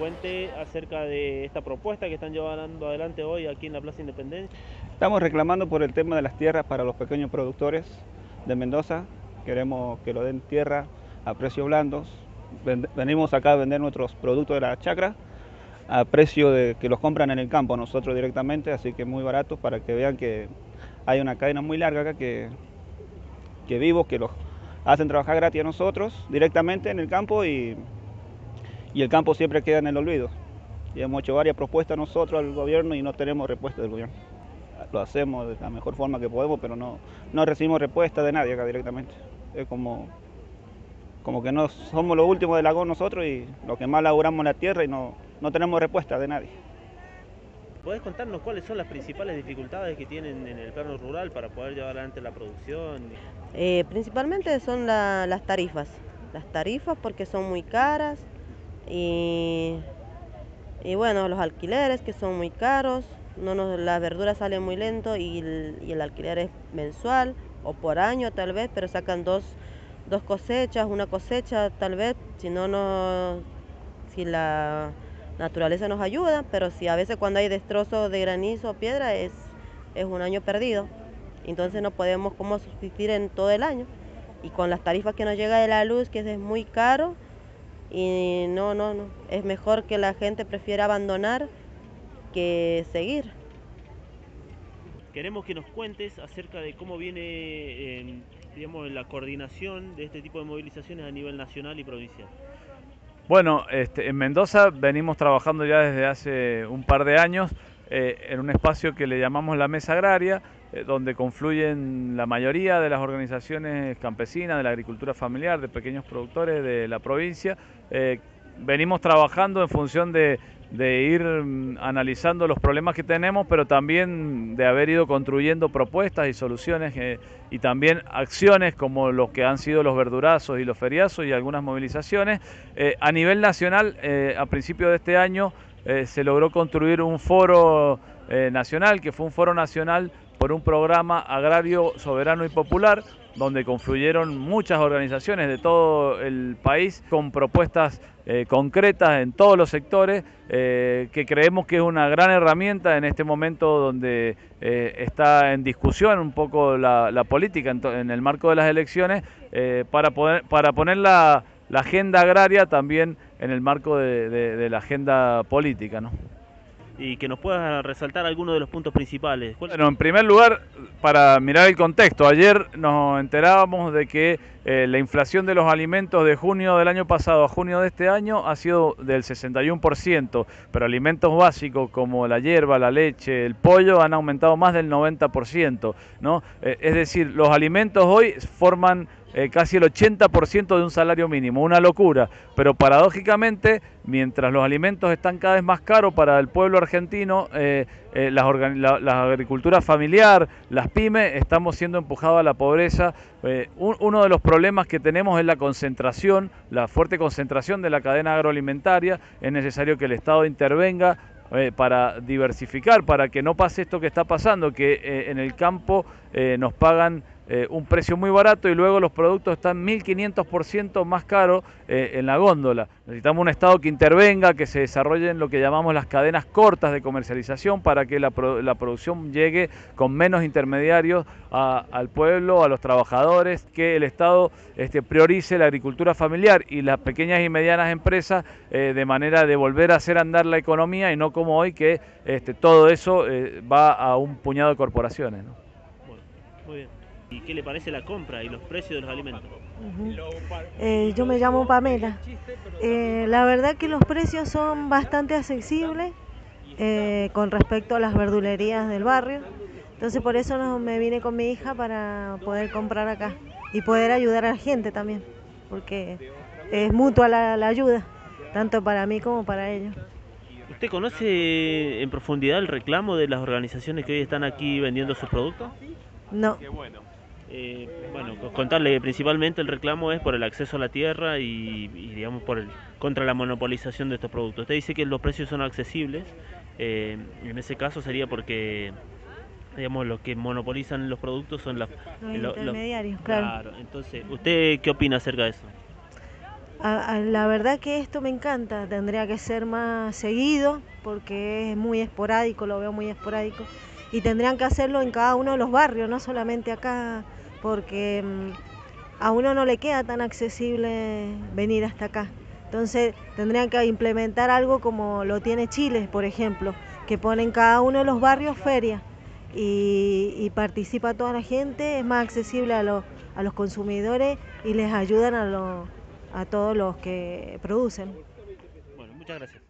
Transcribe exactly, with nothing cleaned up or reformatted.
delincuente acerca de esta propuesta que están llevando adelante hoy aquí en la Plaza Independencia? Estamos reclamando por el tema de las tierras para los pequeños productores de Mendoza. Queremos que lo den tierra a precios blandos. Venimos acá a vender nuestros productos de la chacra a precio de que los compran en el campo nosotros directamente, así que muy baratos, para que vean que hay una cadena muy larga acá que, que vivos, que los hacen trabajar gratis a nosotros directamente en el campo y, y el campo siempre queda en el olvido. Y hemos hecho varias propuestas nosotros al gobierno y no tenemos respuesta del gobierno. Lo hacemos de la mejor forma que podemos, pero no, no recibimos respuesta de nadie acá directamente. Es como, como que no somos los últimos del lago nosotros y los que más laburamos en la tierra y no, no tenemos respuesta de nadie. ¿Podés contarnos cuáles son las principales dificultades que tienen en el plano rural para poder llevar adelante la producción? Eh, principalmente son la, las tarifas, las tarifas porque son muy caras y, y bueno, los alquileres que son muy caros. No nos, las verduras salen muy lento y el, y el alquiler es mensual o por año tal vez, pero sacan dos, dos cosechas, una cosecha tal vez, si no, no, si la naturaleza nos ayuda, pero si a veces cuando hay destrozos de granizo o piedra es, es un año perdido, entonces no podemos como subsistir en todo el año. Y con las tarifas que nos llega de la luz, que es muy caro, y no, no, no, es mejor que la gente prefiera abandonar que seguir. Queremos que nos cuentes acerca de cómo viene eh, digamos, la coordinación de este tipo de movilizaciones a nivel nacional y provincial. Bueno, este, en Mendoza venimos trabajando ya desde hace un par de años eh, en un espacio que le llamamos la mesa agraria, eh, donde confluyen la mayoría de las organizaciones campesinas, de la agricultura familiar, de pequeños productores de la provincia. Eh, venimos trabajando en función de de ir analizando los problemas que tenemos, pero también de haber ido construyendo propuestas y soluciones eh, y también acciones como los que han sido los verdurazos y los feriazos y algunas movilizaciones. Eh, a nivel nacional, eh, a principios de este año eh, se logró construir un foro eh, nacional, que fue un foro nacional por un programa agrario soberano y popular, donde confluyeron muchas organizaciones de todo el país con propuestas eh, concretas en todos los sectores, eh, que creemos que es una gran herramienta en este momento donde eh, está en discusión un poco la, la política en, en el marco de las elecciones, eh, para, poder, para poner la, la agenda agraria también en el marco de, de, de la agenda política, ¿no? Y que nos puedas resaltar algunos de los puntos principales. Bueno, en primer lugar, para mirar el contexto, ayer nos enterábamos de que eh, la inflación de los alimentos de junio del año pasado a junio de este año ha sido del sesenta y uno por ciento, pero alimentos básicos como la hierba, la leche, el pollo han aumentado más del noventa por ciento, ¿no? Eh, es decir, los alimentos hoy forman Eh, casi el ochenta por ciento de un salario mínimo, una locura, pero paradójicamente mientras los alimentos están cada vez más caros para el pueblo argentino, eh, eh, las la, la agricultura familiar, las pymes, estamos siendo empujados a la pobreza. Eh, un, uno de los problemas que tenemos es la concentración, la fuerte concentración de la cadena agroalimentaria. Es necesario que el Estado intervenga Eh, para diversificar, para que no pase esto que está pasando, que eh, en el campo eh, nos pagan eh, un precio muy barato y luego los productos están mil quinientos por ciento más caros eh, en la góndola. Necesitamos un Estado que intervenga, que se desarrollen lo que llamamos las cadenas cortas de comercialización para que la, pro la producción llegue con menos intermediarios a, al pueblo, a los trabajadores, que el Estado este, priorice la agricultura familiar y las pequeñas y medianas empresas eh, de manera de volver a hacer andar la economía y no como hoy que este, todo eso eh, va a un puñado de corporaciones, ¿no? Bueno, muy bien. ¿Y qué le parece la compra y los precios de los alimentos? Uh-huh. eh, yo me llamo Pamela. Eh, la verdad que los precios son bastante accesibles eh, con respecto a las verdulerías del barrio. Entonces por eso no, me vine con mi hija para poder comprar acá y poder ayudar a la gente también, porque es mutua la, la ayuda, tanto para mí como para ellos. ¿Usted conoce en profundidad el reclamo de las organizaciones que hoy están aquí vendiendo sus productos? No. Eh, bueno, contarle que principalmente el reclamo es por el acceso a la tierra y, y digamos, por el, contra la monopolización de estos productos. Usted dice que los precios son accesibles, eh, en ese caso sería porque, digamos, los que monopolizan los productos son la, los, los intermediarios, los, claro. Claro. Entonces, ¿usted qué opina acerca de eso? A, a, la verdad que esto me encanta, tendría que ser más seguido porque es muy esporádico, lo veo muy esporádico, y tendrían que hacerlo en cada uno de los barrios, no solamente acá, porque a uno no le queda tan accesible venir hasta acá. Entonces tendrían que implementar algo como lo tiene Chile, por ejemplo, que pone en cada uno de los barrios ferias y, y participa toda la gente, es más accesible a, lo, a los consumidores y les ayudan a los... a todos los que producen. Bueno, muchas gracias.